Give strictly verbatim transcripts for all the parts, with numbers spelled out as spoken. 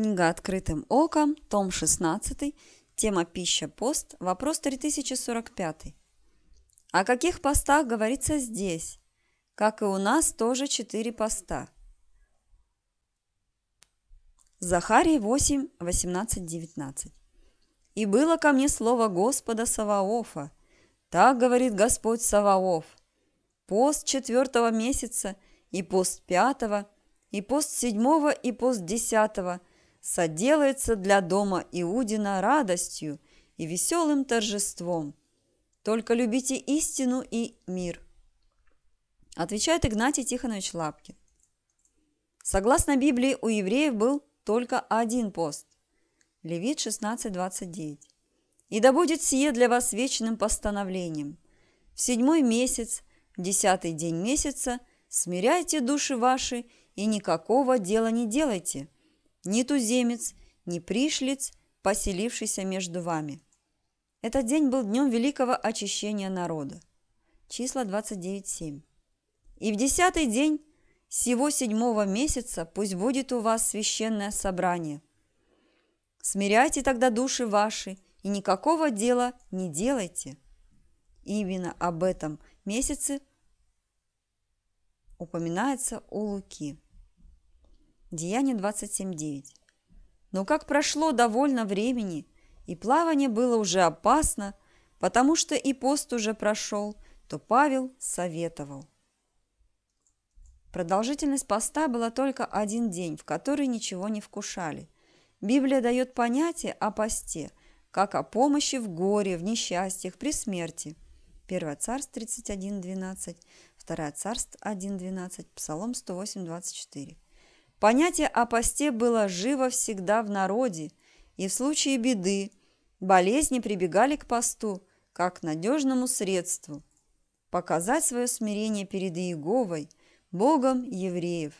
Книга «Открытым оком», том шестнадцатый, тема «Пища, пост», вопрос три тысячи сорок пять. О каких постах говорится здесь? Как и у нас, тоже четыре поста. Захария восемь, восемнадцать, девятнадцать. «И было ко мне слово Господа Саваофа. Так говорит Господь Саваоф. Пост четвертого месяца, и пост пятого, и пост седьмого, и пост десятого соделается для дома Иудина радостью и веселым торжеством. Только любите истину и мир». Отвечает Игнатий Тихонович Лапкин. Согласно Библии, у евреев был только один пост. Левит шестнадцать, двадцать девять. «И да будет сие для вас вечным постановлением. В седьмой месяц, десятый день месяца, смиряйте души ваши и никакого дела не делайте, ни туземец, ни пришлец, поселившийся между вами». Этот день был днем великого очищения народа. Числа двадцать девять, семь. «И в десятый день сего седьмого месяца пусть будет у вас священное собрание. Смиряйте тогда души ваши, и никакого дела не делайте». Именно об этом месяце упоминается у Луки. Деяние двадцать семь, девять. «Но как прошло довольно времени, и плавание было уже опасно, потому что и пост уже прошел, то Павел советовал». Продолжительность поста была только один день, в который ничего не вкушали. Библия дает понятие о посте, как о помощи в горе, в несчастьях, при смерти. первое Царств тридцать один, двенадцать, второе Царств один, двенадцать, Псалом сто восемь, двадцать четыре. Понятие о посте было живо всегда в народе, и в случае беды, болезни прибегали к посту как к надежному средству показать свое смирение перед Иеговой, Богом евреев.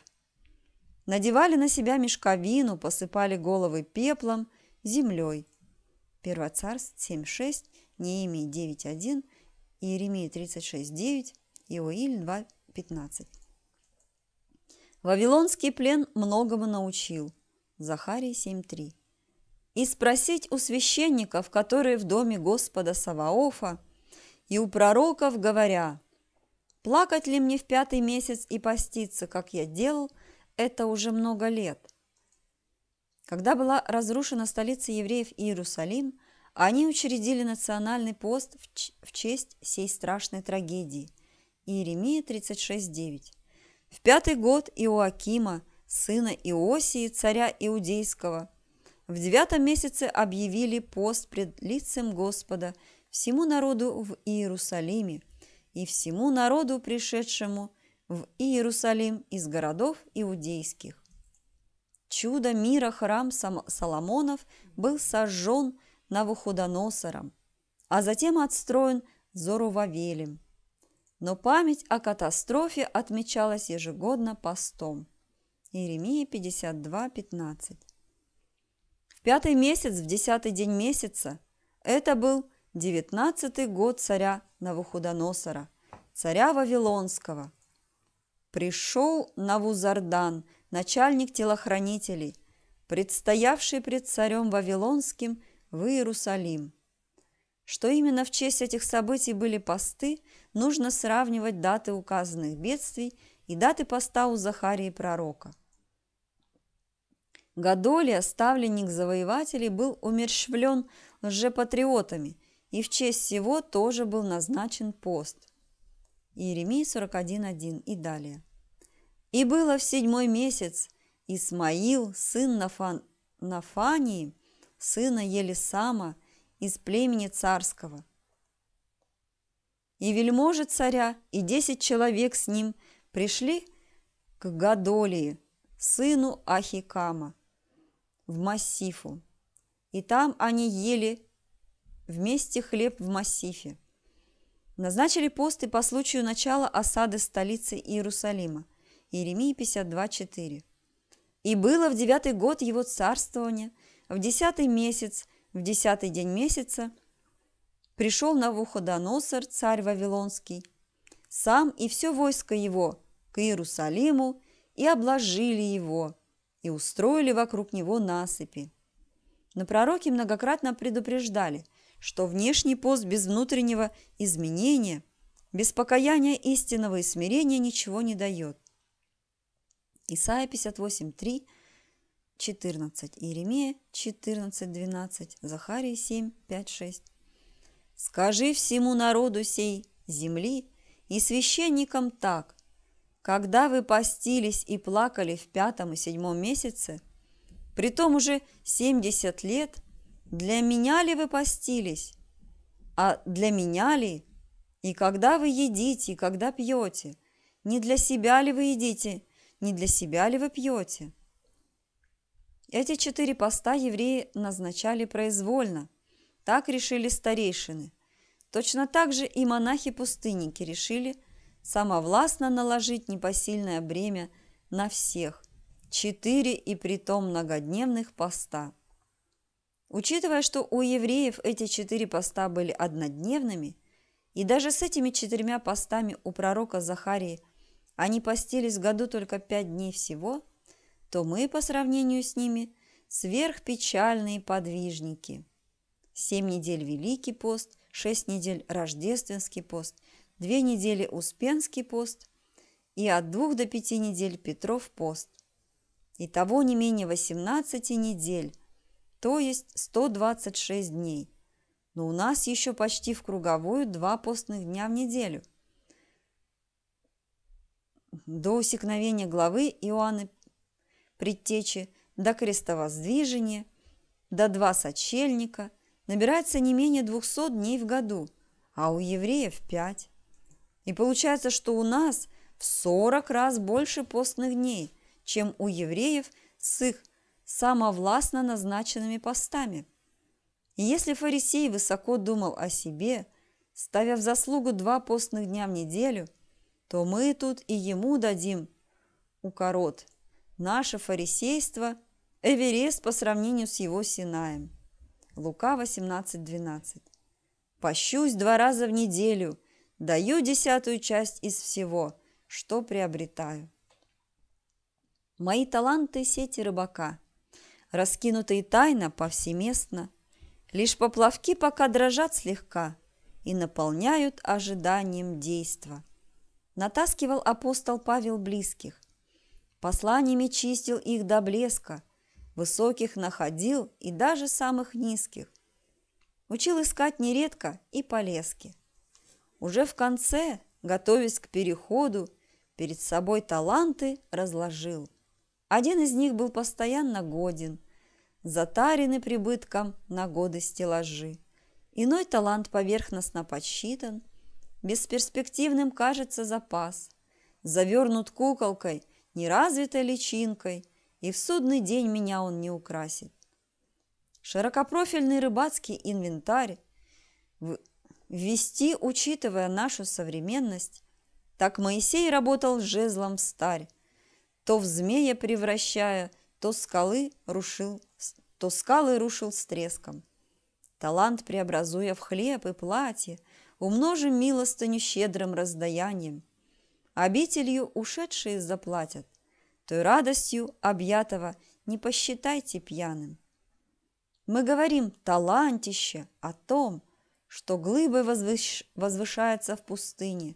Надевали на себя мешковину, посыпали головы пеплом, землей. первое Царств семь, шесть, Неемии девять, один, Иеремия тридцать шесть, девять, Иоиль два, пятнадцать. «Вавилонский плен многому научил». Захария семь, три. «И спросить у священников, которые в доме Господа Саваофа, и у пророков, говоря: плакать ли мне в пятый месяц и поститься, как я делал это уже много лет?» Когда была разрушена столица евреев Иерусалим, они учредили национальный пост в честь сей страшной трагедии. Иеремия тридцать шесть, девять. «В пятый год Иоакима, сына Иосии, царя Иудейского, в девятом месяце объявили пост пред лицем Господа всему народу в Иерусалиме и всему народу, пришедшему в Иерусалим из городов иудейских». Чудо мира, храм Соломонов, был сожжен Навуходоносором, а затем отстроен Зорувавелем. Но память о катастрофе отмечалась ежегодно постом. Иеремия пятьдесят два, пятнадцать. В пятый месяц, в десятый день месяца, это был девятнадцатый год царя Навуходоносора, царя Вавилонского. «Пришел Навузардан, начальник телохранителей, предстоявший пред царем Вавилонским в Иерусалим». Что именно в честь этих событий были посты, нужно сравнивать даты указанных бедствий и даты поста у Захарии пророка. Годолия, ставленник завоевателей, был умерщвлен лжепатриотами, и в честь сего тоже был назначен пост. Иеремия сорок один, один и далее. «И было в седьмой месяц Исмаил, сын Нафан... Нафании, сына Елисама, из племени царского. И вельможи царя, и десять человек с ним пришли к Годолии, сыну Ахикама, в Массифу. И там они ели вместе хлеб в Массифе». Назначили посты по случаю начала осады столицы Иерусалима. Иеремия пятьдесят два, четыре. «И было в девятый год его царствования, в десятый месяц, в десятый день месяца пришел Навуходоносор, царь Вавилонский, сам и все войско его к Иерусалиму, и обложили его, и и устроили вокруг него насыпи. Но пророки многократно предупреждали, что внешний пост без внутреннего изменения, без покаяния истинного и смирения ничего не дает. Исайя пятьдесят восемь, три, четырнадцать, Иеремия четырнадцать, двенадцать, Захария семь, пять, шесть. «Скажи всему народу сей земли и священникам так: когда вы постились и плакали в пятом и седьмом месяце, притом уже семьдесят лет, для меня ли вы постились? А для меня ли? И когда вы едите, и когда пьете? Не для себя ли вы едите? Не для себя ли вы пьете?» Эти четыре поста евреи назначали произвольно. Так решили старейшины. Точно так же и монахи-пустынники решили самовластно наложить непосильное бремя на всех. Четыре и притом многодневных поста. Учитывая, что у евреев эти четыре поста были однодневными, и даже с этими четырьмя постами у пророка Захарии они постились в году только пять дней всего, то мы, по сравнению с ними, сверхпечальные подвижники. Семь недель Великий пост, шесть недель Рождественский пост, две недели Успенский пост и от двух до пяти недель Петров пост. Итого не менее восемнадцати недель, то есть сто двадцать шесть дней. Но у нас еще почти в круговую два постных дня в неделю. До усекновения главы Иоанна Предтечи, до крестовоздвижения, до два сочельника набирается не менее двухсот дней в году, а у евреев пять. И получается, что у нас в сорок раз больше постных дней, чем у евреев с их самовластно назначенными постами. И если фарисей высоко думал о себе, ставя в заслугу два постных дня в неделю, то мы тут и ему дадим укорот. Наше фарисейство – Эверест по сравнению с его Синаем. Лука восемнадцать, двенадцать. «Пощусь два раза в неделю, даю десятую часть из всего, что приобретаю». Мои таланты – сети рыбака, раскинутые тайно, повсеместно, лишь поплавки пока дрожат слегка и наполняют ожиданием действа. Натаскивал апостол Павел близких, посланиями чистил их до блеска, высоких находил и даже самых низких. Учил искать нередко и полезки. Уже в конце, готовясь к переходу, перед собой таланты разложил. Один из них был постоянно годен, затарены прибытком на годы стеллажи. Иной талант поверхностно подсчитан, бесперспективным кажется запас, завернут куколкой, неразвитой личинкой, и в судный день меня он не украсит. Широкопрофильный рыбацкий инвентарь ввести, учитывая нашу современность, так Моисей работал жезлом старь, то в змея превращая, то скалы рушил, то скалы рушил с треском. Талант преобразуя в хлеб и платье, умножим милостыню щедрым раздаянием. Обителью ушедшие заплатят, той радостью объятого не посчитайте пьяным. Мы говорим «талантище» о том, что глыбой возвыш... возвышается в пустыне,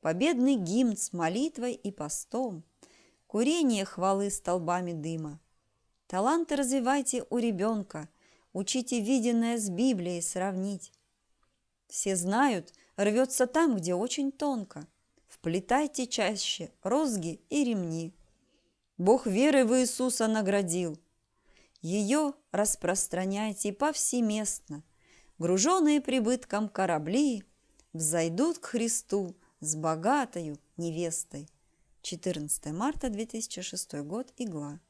победный гимн с молитвой и постом, курение хвалы столбами дыма. Таланты развивайте у ребенка, учите виденное с Библией сравнить. Все знают, рвется там, где очень тонко. Вплетайте чаще розги и ремни. Бог веры в Иисуса наградил. Ее распространяйте повсеместно. Груженные прибытком корабли взойдут к Христу с богатою невестой. четырнадцатое марта две тысячи шестой год. Игла.